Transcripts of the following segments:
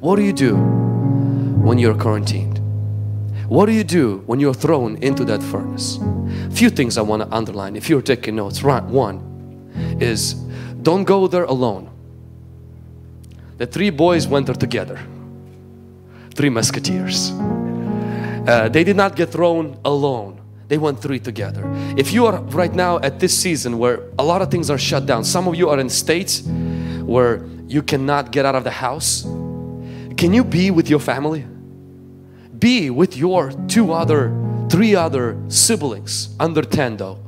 What do you do when you're quarantined? What do you do when you're thrown into that furnace? Few things I want to underline if you're taking notes. Right, one is don't go there alone. The three boys went there together. Three musketeers. They did not get thrown alone. They went three together. If you are right now at this season where a lot of things are shut down, some of you are in states where you cannot get out of the house, can you be with your family? Be with your three other siblings under 10 though.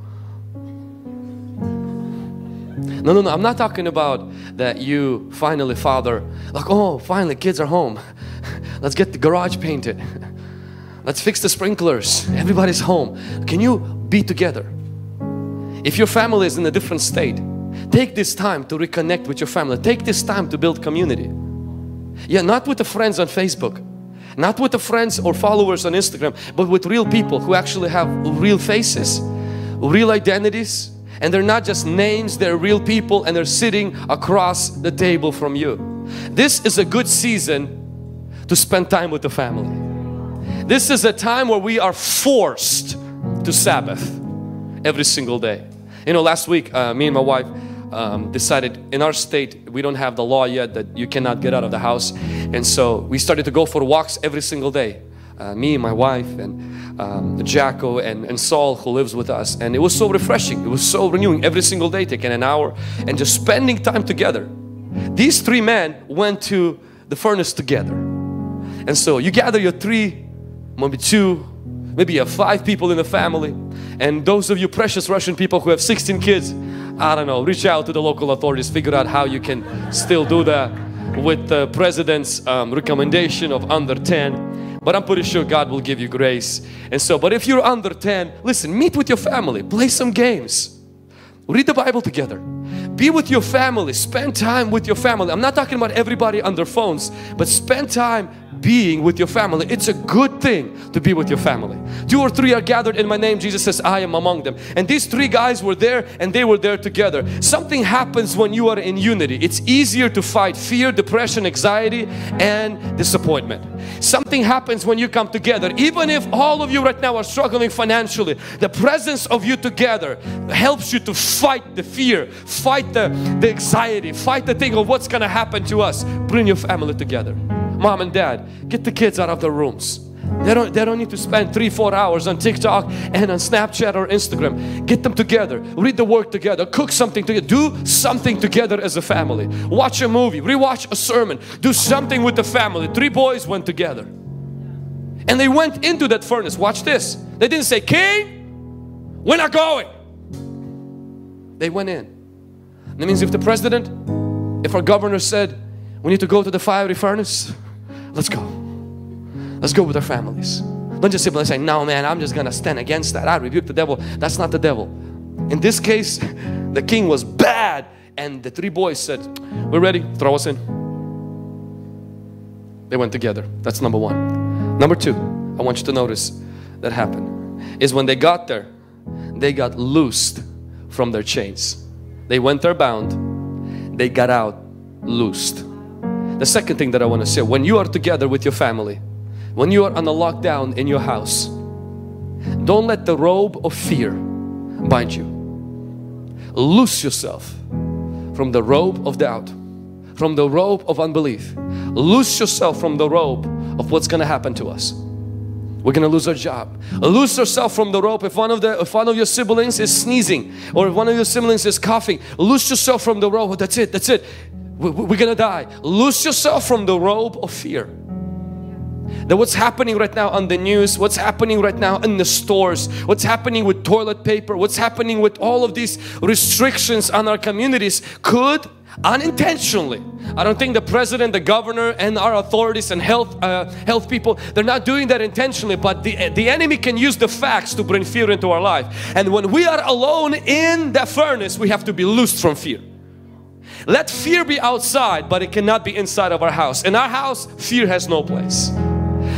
No, I'm not talking about that you finally father, like, oh, finally kids are home. Let's get the garage painted. Let's fix the sprinklers. Everybody's home. Can you be together? If your family is in a different state, take this time to reconnect with your family. Take this time to build community. Yeah, not with the friends on Facebook. Not with the friends or followers on Instagram, but with real people who actually have real faces, real identities, and they're not just names, they're real people, and they're sitting across the table from you. This is a good season to spend time with the family. This is a time where we are forced to Sabbath every single day. You know, last week me and my wife decided in our state we don't have the law yet that you cannot get out of the house, and so we started to go for walks every single day, me and my wife and Jacko and Saul, who lives with us, and it was so refreshing, it was so renewing. Every single day taking an hour and just spending time together. These three men went to the furnace together, and so you gather your three, maybe two, maybe you have five people in the family, and those of you precious Russian people who have 16 kids, I don't know, reach out to the local authorities, figure out how you can still do that with the president's recommendation of under 10, but I'm pretty sure God will give you grace. And so, but if you're under 10, listen, meet with your family, play some games, read the Bible together, be with your family, spend time with your family. I'm not talking about everybody on their phones, but spend time being with your family. It's a good thing to be with your family. Two or three are gathered in my name, Jesus says, I am among them. And these three guys were there, and they were there together. Something happens when you are in unity. It's easier to fight fear, depression, anxiety, and disappointment. Something happens when you come together. Even if all of you right now are struggling financially, the presence of you together helps you to fight the fear, fight the anxiety, fight the thing of what's going to happen to us. Bring your family together. Mom and dad, get the kids out of their rooms. They don't need to spend 3-4 hours on TikTok and on Snapchat or Instagram. Get them together, read the word together, cook something together, do something together as a family. Watch a movie, rewatch a sermon, do something with the family. Three boys went together, and they went into that furnace. Watch this, they didn't say, King, we're not going. They went in. That means if the president, if our governor said, we need to go to the fiery furnace, let's go. Let's go with our families. Don't just simply say, no man, I'm just gonna stand against that. I rebuke the devil. That's not the devil. In this case, the king was bad, and the three boys said, we're ready, throw us in. They went together. That's number one. Number two, I want you to notice that happened, is when they got there, they got loosed from their chains. They went there bound, they got out loosed. The second thing that I want to say, when you are together with your family, when you are on a lockdown in your house, don't let the robe of fear bind you. Loose yourself from the robe of doubt, from the robe of unbelief. Loose yourself from the robe of what's going to happen to us. We're going to lose our job. Loose yourself from the rope. If one of your siblings is sneezing, or if one of your siblings is coughing, loose yourself from the rope. That's it. We're going to die. Loose yourself from the robe of fear. That what's happening right now on the news, what's happening right now in the stores, what's happening with toilet paper, what's happening with all of these restrictions on our communities could unintentionally. I don't think the president, the governor, and our authorities and health people, they're not doing that intentionally, but the enemy can use the facts to bring fear into our life. And when we are alone in the furnace, we have to be loosed from fear. Let fear be outside, but it cannot be inside of our house. In our house, fear has no place.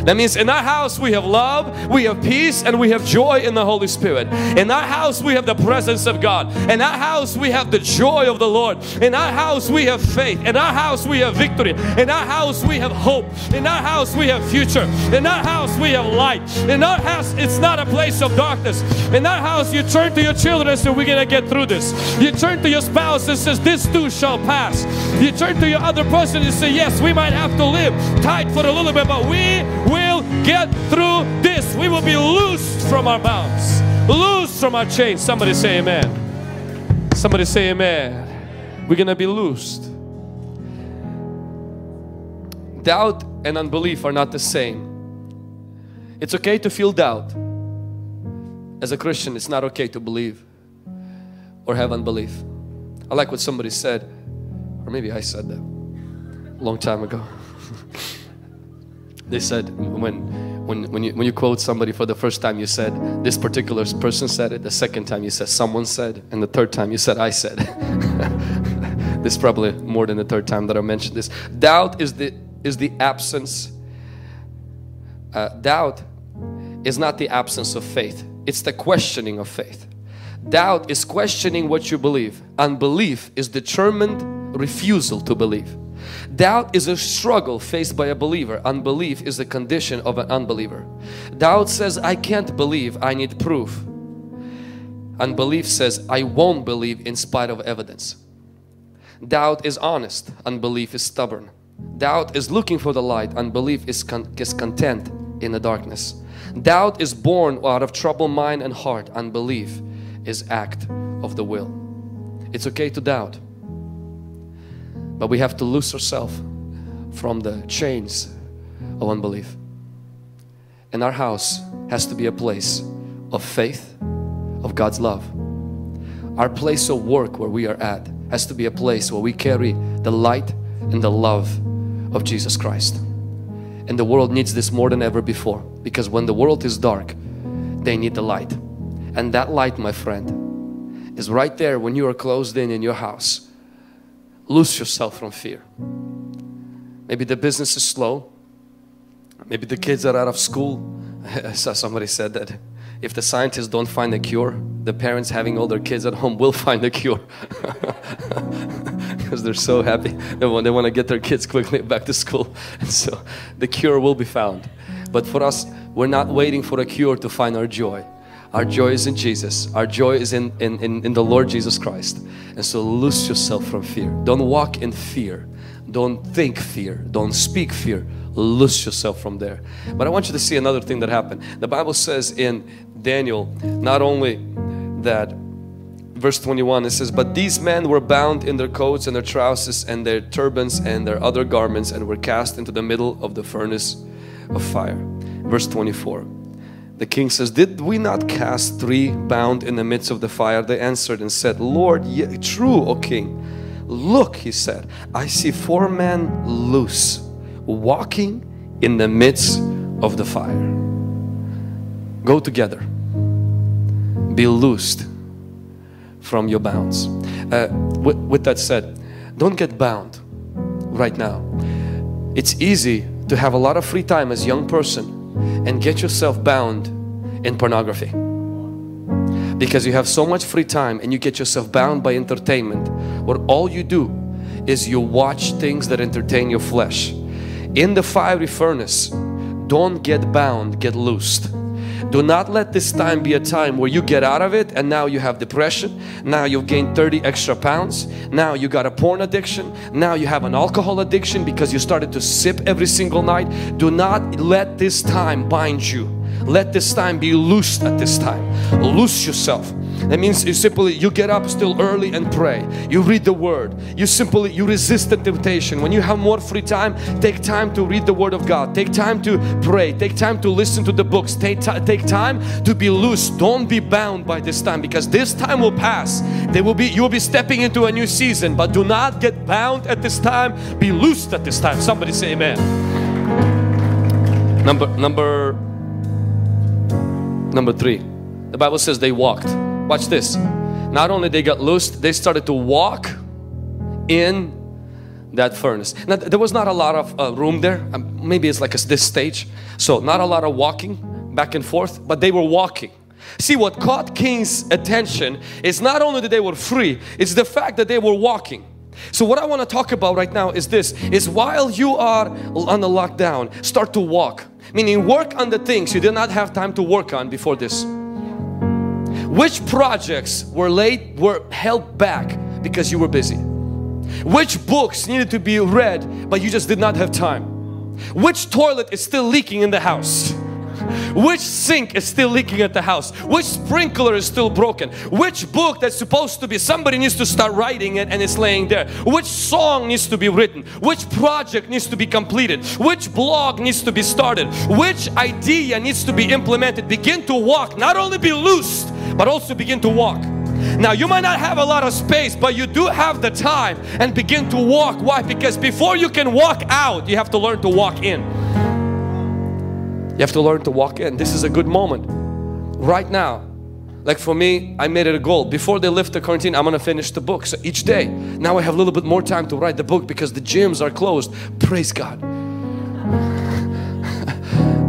That means in our house we have love, we have peace, and we have joy in the Holy Spirit. In our house we have the presence of God. In our house we have the joy of the Lord. In our house we have faith. In our house we have victory. In our house we have hope. In our house we have future. In our house we have light. In our house it's not a place of darkness. In our house you turn to your children and say, we're going to get through this. You turn to your spouse and says, this too shall pass. You turn to your other person and say, yes, we might have to live tight for a little bit, but we will get through this. We will be loosed from our bonds, loosed from our chains. Somebody say amen. Somebody say amen. We're going to be loosed. Doubt and unbelief are not the same. It's okay to feel doubt. As a Christian, it's not okay to believe or have unbelief. I like what somebody said, or maybe I said that a long time ago. They said, when you quote somebody for the first time, you said, this particular person said it. The second time you said, someone said. And the third time you said, I said. This is probably more than the third time that I mentioned this. Doubt is the absence. Doubt is not the absence of faith. It's the questioning of faith. Doubt is questioning what you believe. Unbelief is determined refusal to believe. Doubt is a struggle faced by a believer. Unbelief is the condition of an unbeliever. Doubt says, I can't believe, I need proof. Unbelief says, I won't believe in spite of evidence. Doubt is honest. Unbelief is stubborn. Doubt is looking for the light. Unbelief is content in the darkness. Doubt is born out of troubled mind and heart. Unbelief is act of the will. It's okay to doubt, but we have to loose ourselves from the chains of unbelief. And our house has to be a place of faith, of God's love. Our place of work where we are at has to be a place where we carry the light and the love of Jesus Christ. And the world needs this more than ever before, because when the world is dark, they need the light. And that light, my friend, is right there when you are closed in your house. Loose yourself from fear. Maybe the business is slow. Maybe the kids are out of school. I saw somebody said that if the scientists don't find a cure, the parents having all their kids at home will find a cure. Because they're so happy. They want to get their kids quickly back to school. And so the cure will be found. But for us, we're not waiting for a cure to find our joy. Our joy is in Jesus. Our joy is in the Lord Jesus Christ. And so loose yourself from fear. Don't walk in fear. Don't think fear. Don't speak fear. Loose yourself from there. But I want you to see another thing that happened. The Bible says in Daniel, not only that, verse 21, it says, but these men were bound in their coats and their trousers and their turbans and their other garments and were cast into the middle of the furnace of fire. Verse 24. The king says, did we not cast three bound in the midst of the fire? They answered and said, Lord, yea, true, O king. Look, he said, I see four men loose, walking in the midst of the fire. Go together. Be loosed from your bounds. With that said, don't get bound right now. It's easy to have a lot of free time as a young person and get yourself bound in pornography, because you have so much free time and you get yourself bound by entertainment, where all you do is you watch things that entertain your flesh. In the fiery furnace, don't get bound, get loosed. Do not let this time be a time where you get out of it and now you have depression, now you've gained 30 extra pounds, now you got a porn addiction, now you have an alcohol addiction because you started to sip every single night. Do not let this time bind you. Let this time be loosed at this time. Loose yourself. That means you get up still early and pray. You read the Word. You resist the temptation. When you have more free time, take time to read the Word of God. Take time to pray. Take time to listen to the books. Take time to be loose. Don't be bound by this time, because this time will pass. You will be stepping into a new season, but do not get bound at this time. Be loosed at this time. Somebody say amen. Number three. The Bible says they walked. Watch this. Not only they got loosed, they started to walk in that furnace. Now there was not a lot of room there. maybe it's like this stage, so not a lot of walking back and forth, but they were walking. See, what caught Cain's attention is not only that they were free, it's the fact that they were walking. So what I want to talk about right now is this, is while you are on the lockdown, start to walk. Meaning work on the things you did not have time to work on before this. Which projects were late, were held back because you were busy? Which books needed to be read but you just did not have time? Which toilet is still leaking in the house? Which sink is still leaking at the house? Which sprinkler is still broken? Which book that's supposed to be, somebody needs to start writing it and it's laying there. Which song needs to be written? Which project needs to be completed? Which blog needs to be started? Which idea needs to be implemented? Begin to walk, not only be loosed, but also begin to walk. Now you might not have a lot of space, but you do have the time, and begin to walk. Why? Because before you can walk out, you have to learn to walk in. You have to learn to walk in. This is a good moment right now. Like for me, I made it a goal. Before they lift the quarantine, I'm going to finish the book. So each day, now I have a little bit more time to write the book because the gyms are closed. Praise God.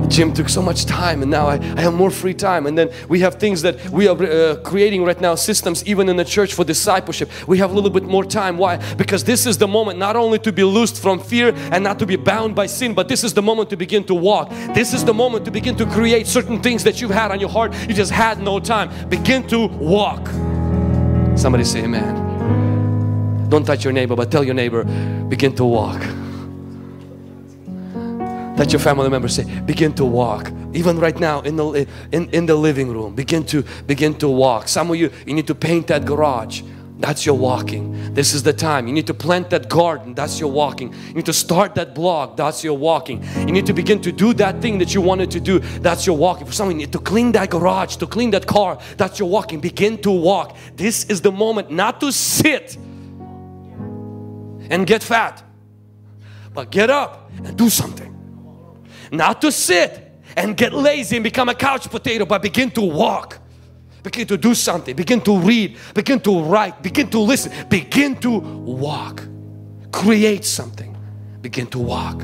The gym took so much time, and now I have more free time. And then we have things that we are creating right now, systems even in the church for discipleship. We have a little bit more time. Why? Because this is the moment not only to be loosed from fear and not to be bound by sin, but this is the moment to begin to walk. This is the moment to begin to create certain things that you've had on your heart. You just had no time. Begin to walk. Somebody say amen. Don't touch your neighbor, but tell your neighbor, begin to walk. That your family members say, begin to walk. Even right now in the living room, begin to walk. Some of you need to paint that garage. That's your walking. This is the time. You need to plant that garden. That's your walking. You need to start that blog. That's your walking. You need to begin to do that thing that you wanted to do. That's your walking. For some of you need to clean that garage, to clean that car. That's your walking. Begin to walk. This is the moment not to sit and get fat, but get up and do something. Not to sit and get lazy and become a couch potato, but begin to walk, begin to do something, begin to read, begin to write, begin to listen, begin to walk. Create something, begin to walk.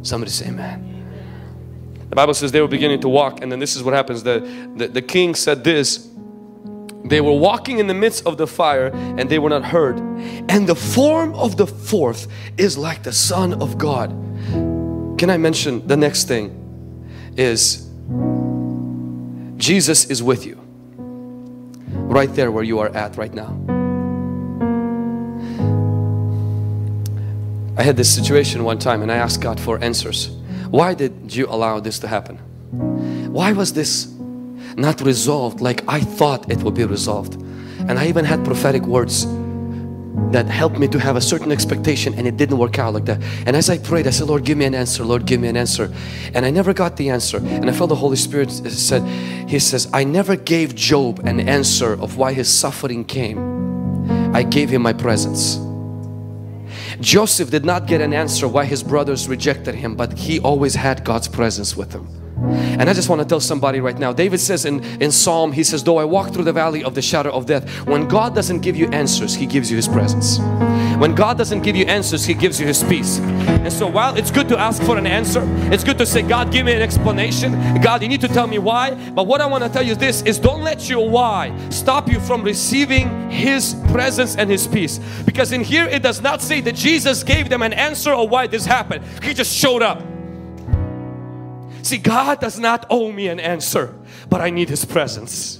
Somebody say amen. The Bible says they were beginning to walk, and then this is what happens. The king said this, they were walking in the midst of the fire and they were not heard. And the form of the fourth is like the Son of God. Can I mention the next thing is Jesus is with you right there where you are at right now. I had this situation one time and I asked God for answers. Why did you allow this to happen? Why was this not resolved like I thought it would be resolved? And I even had prophetic words that helped me to have a certain expectation, and it didn't work out like that. And as I prayed, I said, Lord, give me an answer. Lord, give me an answer. And I never got the answer. And I felt the Holy Spirit said, He says, I never gave Job an answer of why his suffering came. I gave him my presence. Joseph did not get an answer why his brothers rejected him, but he always had God's presence with him. And I just want to tell somebody right now, David says in Psalm, he says, though I walk through the valley of the shadow of death. When God doesn't give you answers, He gives you His presence. When God doesn't give you answers, He gives you His peace. And so while it's good to ask for an answer, it's good to say, God, give me an explanation. God, you need to tell me why. But what I want to tell you this is, don't let your why stop you from receiving His presence and His peace. Because in here it does not say that Jesus gave them an answer or why this happened. He just showed up. See, God does not owe me an answer, but I need His presence.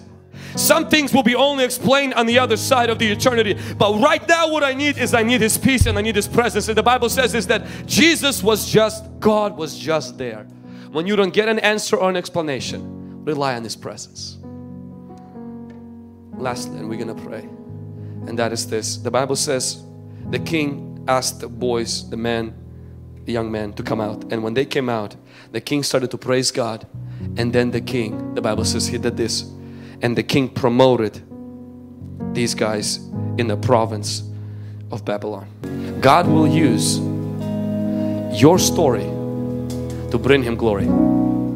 Some things will be only explained on the other side of the eternity, but right now what I need is I need His peace and I need His presence. And the Bible says is that Jesus was just, God was just there. When you don't get an answer or an explanation, rely on His presence. Lastly, and we're going to pray, and that is this. The Bible says the king asked the boys, the young men, to come out, and when they came out, the king started to praise God. And then the Bible says he did this, and the king promoted these guys in the province of Babylon. God will use your story to bring Him glory.